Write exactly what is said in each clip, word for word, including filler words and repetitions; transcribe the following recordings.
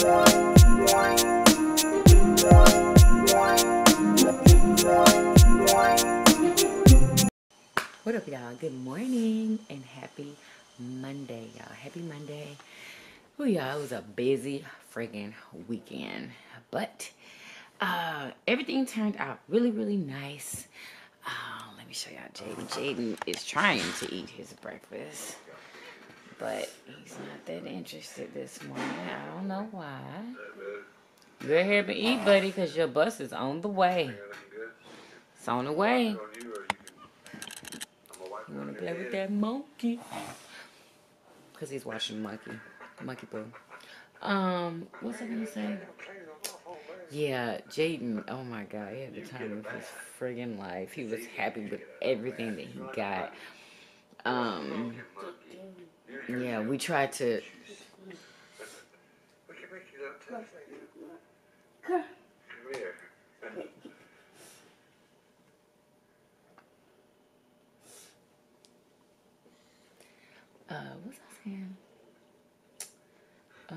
What up, y'all? Good morning and happy Monday, y'all. Happy Monday. Oh, y'all, it was a busy friggin' weekend, but uh, everything turned out really, really nice. Uh, let me show y'all Jaden. Jaden is trying to eat his breakfast, but he's not that interested this morning. I don't know why. Go ahead and eat, buddy, because your bus is on the way. It's on the way. You want to play with that monkey? Because he's watching Monkey. Monkey Boo. Um, what's I going to say? Yeah, Jaden, oh my God, he had the time of his friggin' life. He was happy with everything that he got. Um... Yeah, we tried to. Come here. Uh, what's I saying? Um.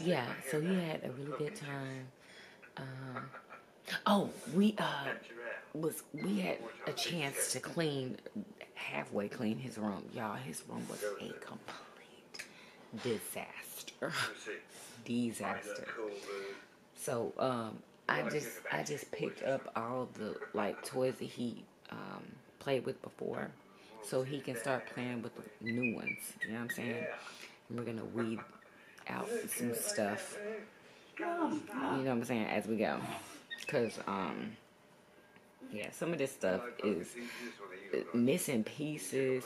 Yeah, so he had a really good time. Um. Oh, we uh was we had a chance to clean. halfway clean his room. Y'all, his room was a complete disaster. disaster. So, um, I just, I just picked up all the, like, toys that he, um, played with before. So he can start playing with the new ones. You know what I'm saying? And we're gonna weed out some stuff. You know what I'm saying? As we go. Cause, um... yeah, some of this stuff is missing pieces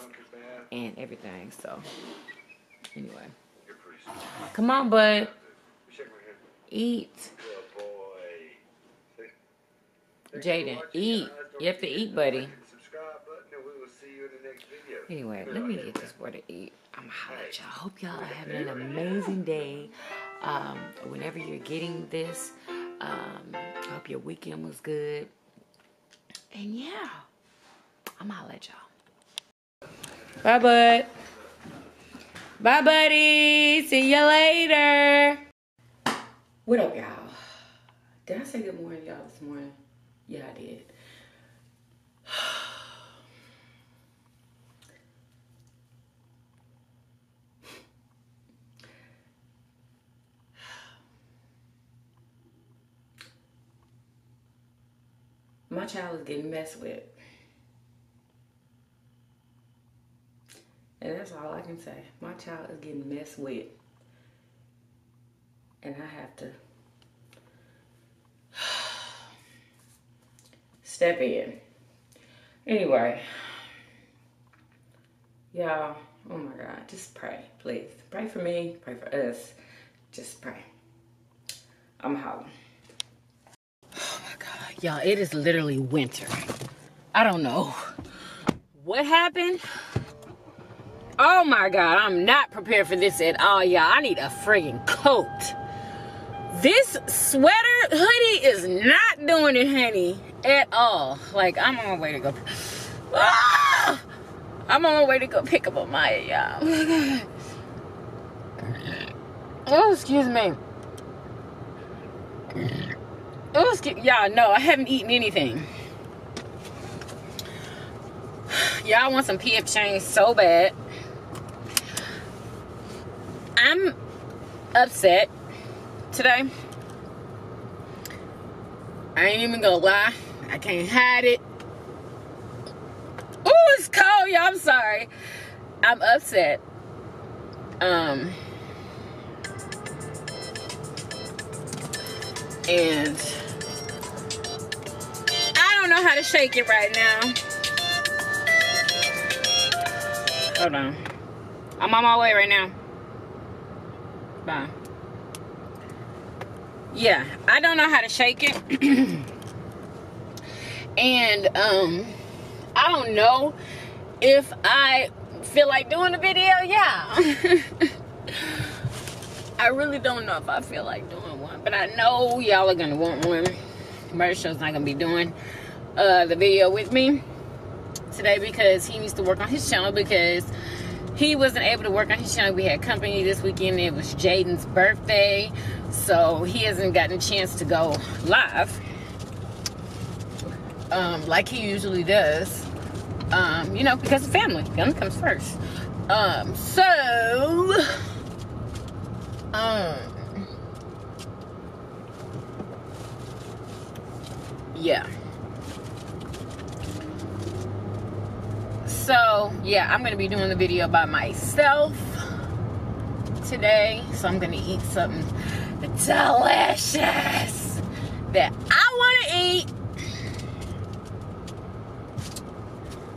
and everything. So, anyway. Come on, bud. Eat. Jaden, eat. You have to eat, buddy. Anyway, let me get this boy to eat. I'm gonna holler at y'all. Hope y'all are having an amazing day. Um, whenever you're getting this, um, I hope your weekend was good. And yeah, I'm gonna holler at y'all. Bye, bud. Bye, buddy. See ya later. What up, y'all? Did I say good morning, y'all, this morning? Yeah, I did. My child is getting messed with. And that's all I can say. My child is getting messed with. And I have to step in. Anyway, y'all, oh my God, just pray, please. Pray for me, pray for us. Just pray. I'm hollering. Y'all, it is literally winter. I don't know what happened. Oh my God, I'm not prepared for this at all, y'all. I need a friggin' coat. This sweater hoodie is not doing it, honey, at all. Like, I'm on my way to go. Ah! I'm on my way to go pick up Amaya, y'all. Oh my God. Oh, excuse me. Oh, y'all, no, I haven't eaten anything. Y'all want some P F Chang's so bad. I'm upset today. I ain't even gonna lie. I can't hide it. Oh, it's cold, y'all. I'm sorry. I'm upset. Um... And I don't know how to shake it right now. Hold on. I'm on my way right now. Bye. Yeah, I don't know how to shake it. And um I don't know if I feel like doing a video, yeah. I really don't know if I feel like doing one, but I know y'all are gonna want one. Marshall's not gonna be doing uh, the video with me today because he needs to work on his channel because he wasn't able to work on his channel. We had company this weekend. It was Jaden's birthday, so he hasn't gotten a chance to go live um, like he usually does. Um, you know, because of family. Family comes first. Um, so, um, yeah. So, yeah, I'm going to be doing the video by myself today. So, I'm going to eat something delicious that I want to eat.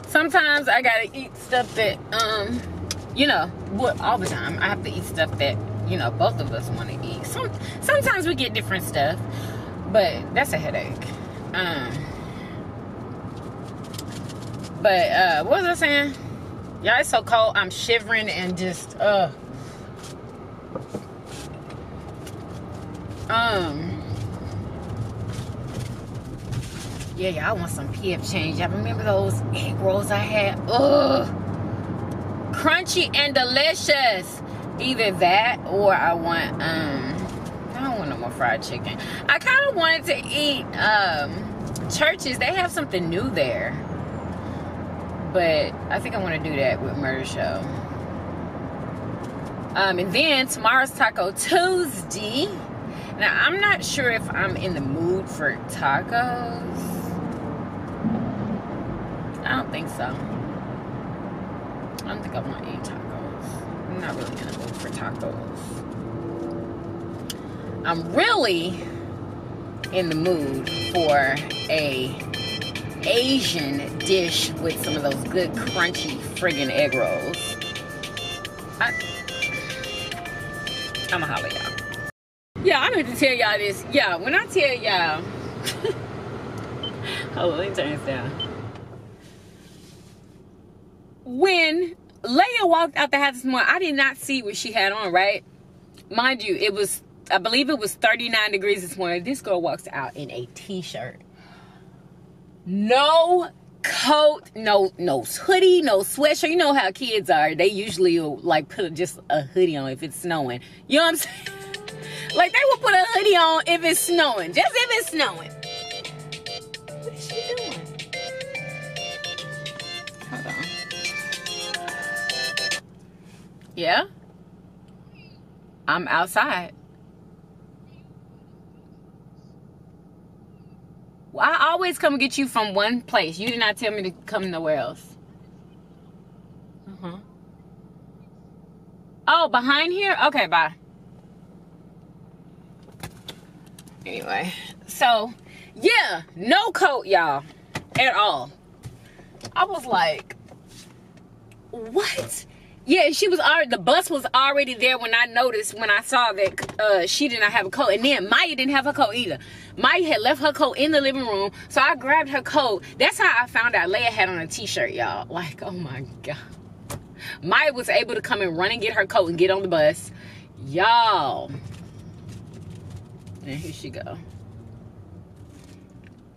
Sometimes I gotta eat stuff that, um, you know, what all the time. I have to eat stuff that, you know, both of us want to eat. Some, sometimes we get different stuff, but that's a headache. Um, but, uh, what was I saying? Y'all, it's so cold. I'm shivering and just, uh. Um. Yeah, yeah, I want some P F Chang's. Y'all remember those egg rolls I had? Ugh! Crunchy and delicious! Either that or I want, um... I don't want no more fried chicken. I kind of wanted to eat, um... Church's. They have something new there. But I think I want to do that with Murder Show. Um, and then tomorrow's Taco Tuesday. Now, I'm not sure if I'm in the mood for tacos. I don't think so. I don't think I want to eat tacos. I'm not really in the mood for tacos. I'm really in the mood for a Asian dish with some of those good crunchy friggin' egg rolls. I, I'm a holler, y'all. Yeah, I don't have to tell y'all this. Yeah, when I tell y'all... Hold on, let me turn this down. When Leia walked out the house this morning, I did not see what she had on, right? Mind you, it was, I believe it was thirty-nine degrees this morning. This girl walks out in a t-shirt. No coat, no no hoodie, no sweatshirt. You know how kids are. They usually will, like, put just a hoodie on if it's snowing. You know what I'm saying? Like, they will put a hoodie on if it's snowing. Just if it's snowing. What is she doing? Hold on. Yeah, I'm outside. Well, I always come get you from one place. You did not tell me to come nowhere else. Uh-huh. Oh, behind here? Okay, bye. Anyway, so, yeah, no coat, y'all, at all. I was like, what? Yeah, she was already, the bus was already there when I noticed, when I saw that uh, she did not have a coat. And then Maya didn't have her coat either. Maya had left her coat in the living room, so I grabbed her coat. That's how I found out Leia had on a t-shirt, y'all. Like, oh my God. Maya was able to come and run and get her coat and get on the bus. Y'all. And here she go.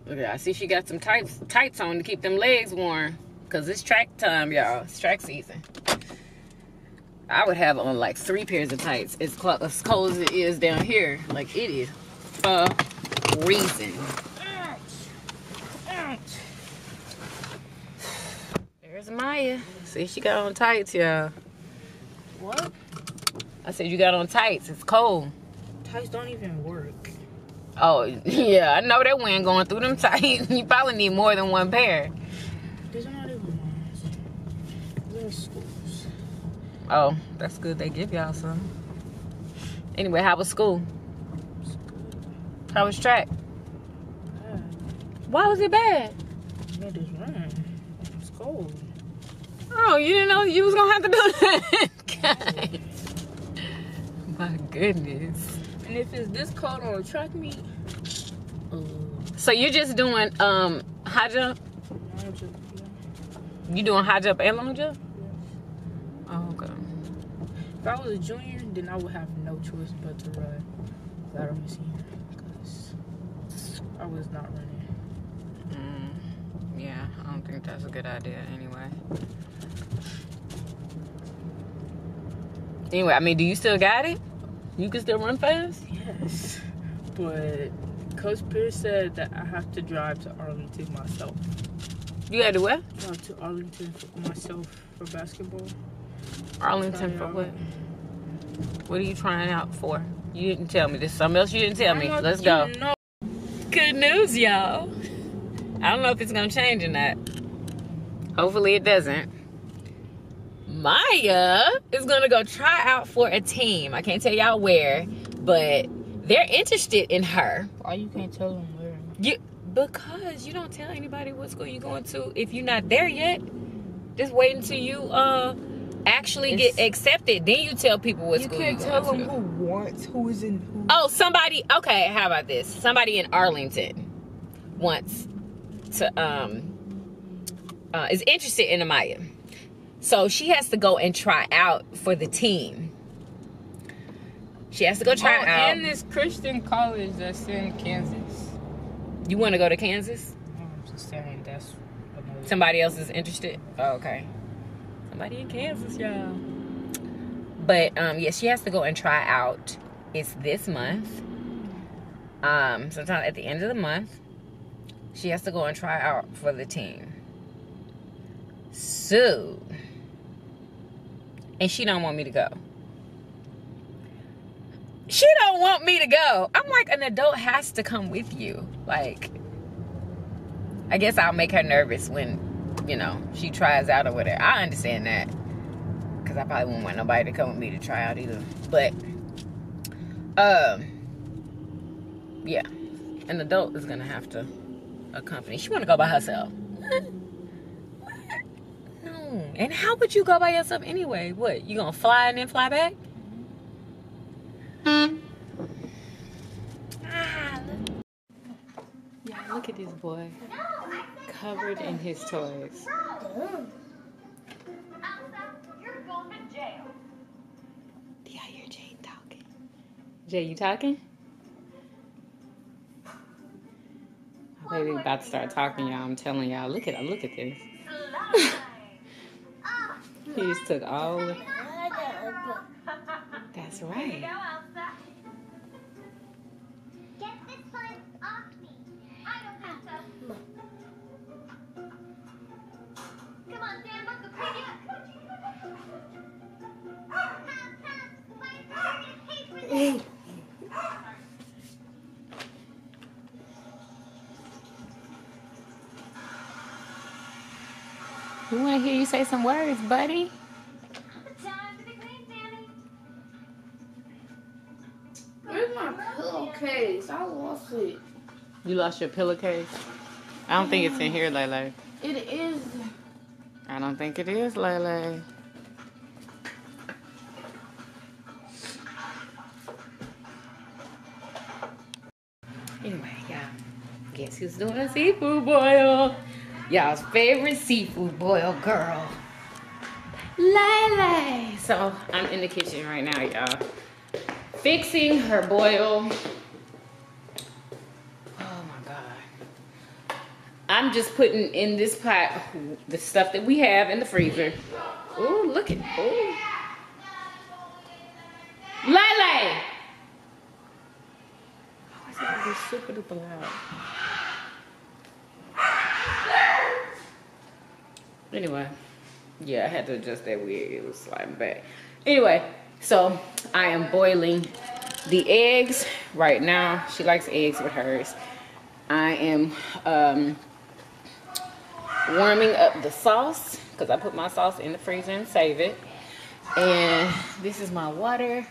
Look at her. I see she got some tights, tights on to keep them legs warm. Because it's track time, y'all. It's track season. I would have on like three pairs of tights as, as cold as it is down here. Like, it is a reason. There's Amaya. See, she got on tights, y'all. What? I said you got on tights. It's cold. Tights don't even work. Oh, yeah. I know that wind going through them tights. You probably need more than one pair. These are not even ones. They're school. Oh, that's good. They give y'all some. Anyway, how was school? How was track? Bad. Why was it bad? It was rain. It was cold. Oh, you didn't know you was gonna have to do that? God. My goodness. And if it's this cold on a track meet, um, so you're just doing um high jump? Long jump, yeah. You doing high jump and long jump? Oh, okay. If I was a junior, then I would have no choice but to run. I don't see because I was not running. Mm, yeah, I don't think that's a good idea anyway. Anyway, I mean, do you still got it? You can still run fast? Yes, but Coach Pierce said that I have to drive to Arlington myself. You had to what? Drive to Arlington for myself for basketball. Arlington for what? What are you trying out for? You didn't tell me. There's something else you didn't tell me. Let's go. Know. Good news, y'all. I don't know if it's going to change or not. Hopefully it doesn't. Maya is going to go try out for a team. I can't tell y'all where, but they're interested in her. Why you can't tell them where? You, because you don't tell anybody what school you're going to if you're not there yet. Just wait until you uh, actually it's, get accepted. Then you tell people what you school you're going to. You can't tell them who wants, who is in who. Oh, somebody, okay, how about this? Somebody in Arlington wants to, um, uh, is interested in Amaya. So she has to go and try out for the team. She has to go try oh, out. And this Christian college that's in Kansas. You want to go to Kansas? I'm just saying that's... Somebody else is interested? Oh, okay. Somebody in Kansas, y'all. But, um, yeah, she has to go and try out. It's this month. Um, sometime at the end of the month. She has to go and try out for the team. So... And she don't want me to go. She don't want me to go. I'm like, an adult has to come with you. Like, I guess I'll make her nervous when, you know, she tries out or whatever. I understand that. Because I probably wouldn't want nobody to come with me to try out either. But, um, yeah. An adult is going to have to accompany. She want to go by herself. And how would you go by yourself anyway? What, you gonna fly and then fly back? Mm. Ah, look. Yeah, look at this boy. Covered in his toys. You're going to jail. Yeah, I hear Jay talking. Jay, you talking? My baby about to start talking, y'all. I'm telling y'all. Look at look at this. He just took all of it. That's right. Get this one off me. I don't have to. Come on, Sam, look at you. We want to hear you say some words, buddy. Time for the clean, Sammy. Where's my pillowcase? I lost it. You lost your pillowcase? I don't mm. think it's in here, Lele. It is. I don't think it is, Lele. Anyway, y'all. Guess who's doing a seafood boil? Y'all's favorite seafood boil girl, Lele. So I'm in the kitchen right now, y'all. Fixing her boil. Oh my God. I'm just putting in this pot the stuff that we have in the freezer. Oh, look at, oh. Lele! Oh, it's gonna be super duper loud. Anyway, yeah, I had to adjust that wig. It was sliding back. Anyway, so I am boiling the eggs right now. She likes eggs with hers. I am um, warming up the sauce because I put my sauce in the freezer and save it. And this is my water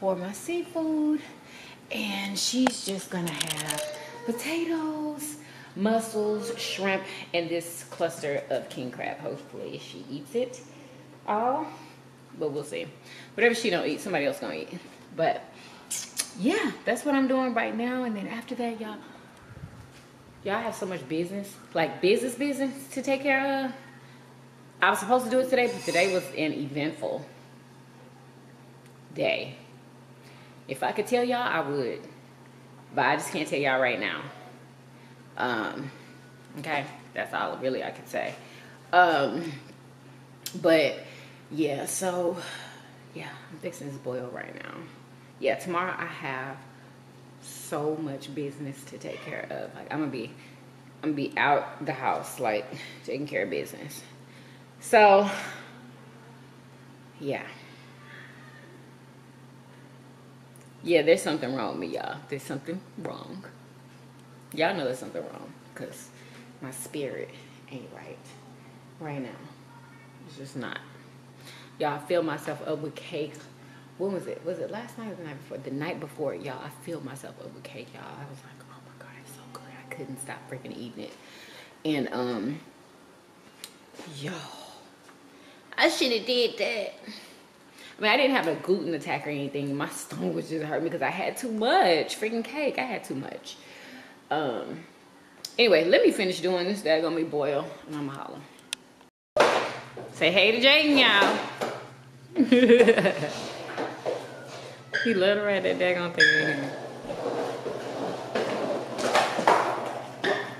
for my seafood. And she's just going to have potatoes, mussels, shrimp, and this cluster of king crab. Hopefully she eats it all, but we'll see. Whatever she don't eat, somebody else gonna eat. But yeah, that's what I'm doing right now. And then after that, y'all, y'all have so much business, like business business to take care of. I was supposed to do it today, but today was an eventful day. If I could tell y'all, I would, but I just can't tell y'all right now. Um okay, that's all really I could say. Um but yeah, so Yeah, I'm fixing this boil right now. Yeah, tomorrow I have so much business to take care of. Like I'm gonna be I'm gonna be out the house, like taking care of business. So yeah. Yeah, there's something wrong with me, y'all. There's something wrong. Y'all know there's something wrong because my spirit ain't right right now. It's just not. Y'all, fill myself up with cake. When was it? Was it last night or the night before? The night before, y'all, I filled myself up with cake, y'all. I was like, oh my God, it's so good. I couldn't stop freaking eating it. And, um, yo, I should have did that. I mean, I didn't have a gluten attack or anything. My stomach was just hurting because I had too much freaking cake. I had too much. Um, anyway, let me finish doing this. That's gonna be boil, and I'm gonna holler. Say hey to Jaden, y'all. He loved to ride that daggone thing.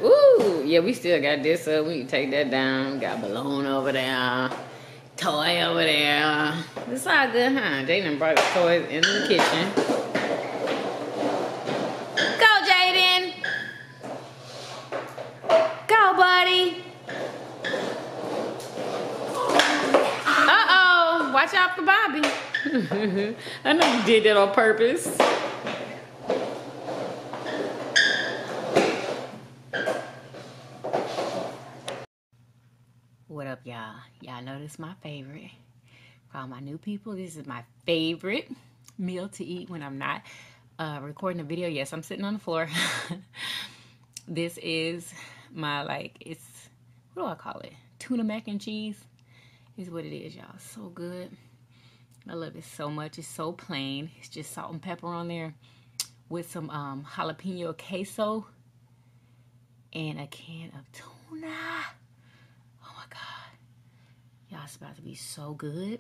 Ooh, yeah, we still got this up. We can take that down. Got balloon over there. Toy over there. It's all good, huh? Jaden brought his toys into the kitchen. Go, Jaden. Go, buddy. Uh-oh. Watch out for Bobby. I know you did that on purpose. What up, y'all? Y'all know this is my favorite. For all my new people, this is my favorite meal to eat when I'm not uh, recording a video. Yes, I'm sitting on the floor. This is my, like, it's, what do I call it? Tuna mac and cheese is what it is, y'all. So good. I love it so much. It's so plain. It's just salt and pepper on there with some um, jalapeno queso and a can of tuna. Oh my God. Y'all, it's about to be so good.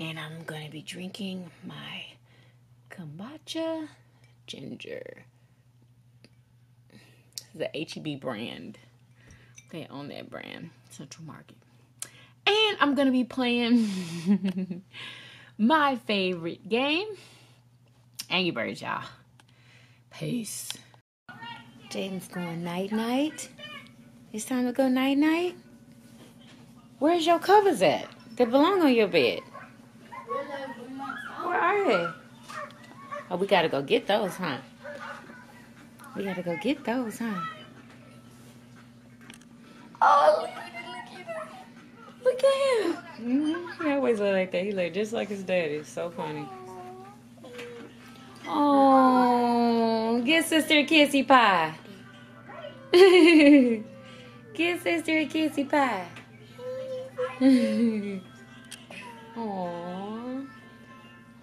And I'm going to be drinking my kombucha ginger. This is the H E B brand. They own that brand. Central Market. And I'm going to be playing my favorite game, Angry Birds, y'all. Peace. Jaden's going night-night. It's time to go night-night. Where's your covers at? They belong on your bed. Where are they? Oh, we got to go get those, huh? We got to go get those, huh? Oh, look at him. Mm-hmm. He always look like that. He look just like his daddy. It's so funny. Oh, give sister a kissy pie. Give sister a kissy pie. Aww.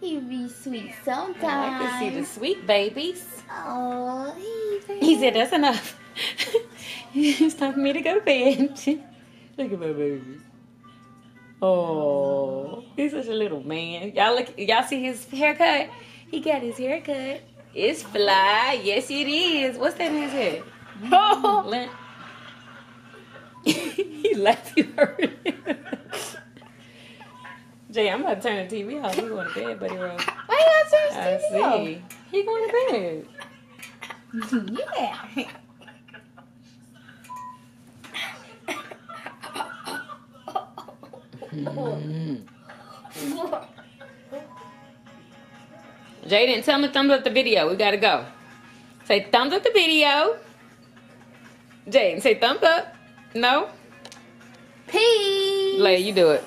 He be sweet sometimes. I like to see the sweet babies. Aww, he baby. He said, that's enough. It's time for me to go to bed. Look at my baby. Oh, he's such a little man. Y'all look, y'all see his haircut? He got his haircut. It's fly. Yes, it is. What's that in his head? Oh, he laughed. He heard it. Jay, I'm about to turn the T V off. He's going to bed, buddy. Roll. Why you got to turn the T V off? I see. He going to bed. Yeah. Mm. Jaden, tell me thumbs up the video. We gotta go. Say thumbs up the video. Jaden, say thumbs up. No? Peace. Leia, you do it.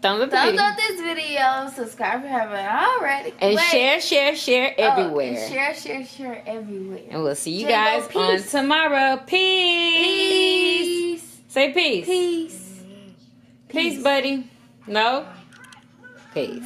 Thumbs up the thumbs video. Thumbs up this video. Subscribe if you haven't already. And Wait. share, share, share everywhere. Oh, and share, share, share everywhere. And we'll see you J-Lo, guys peace. on tomorrow. Peace. Peace. Say peace. Peace. Peace. Peace, buddy. No? Peace.